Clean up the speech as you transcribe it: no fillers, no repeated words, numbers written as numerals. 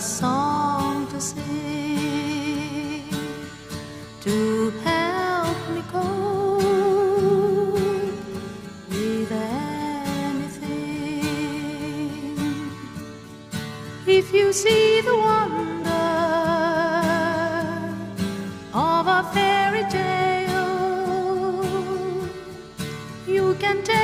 a song to sing to help me cope with anything. If you see the wonder of a fairy tale, you can tell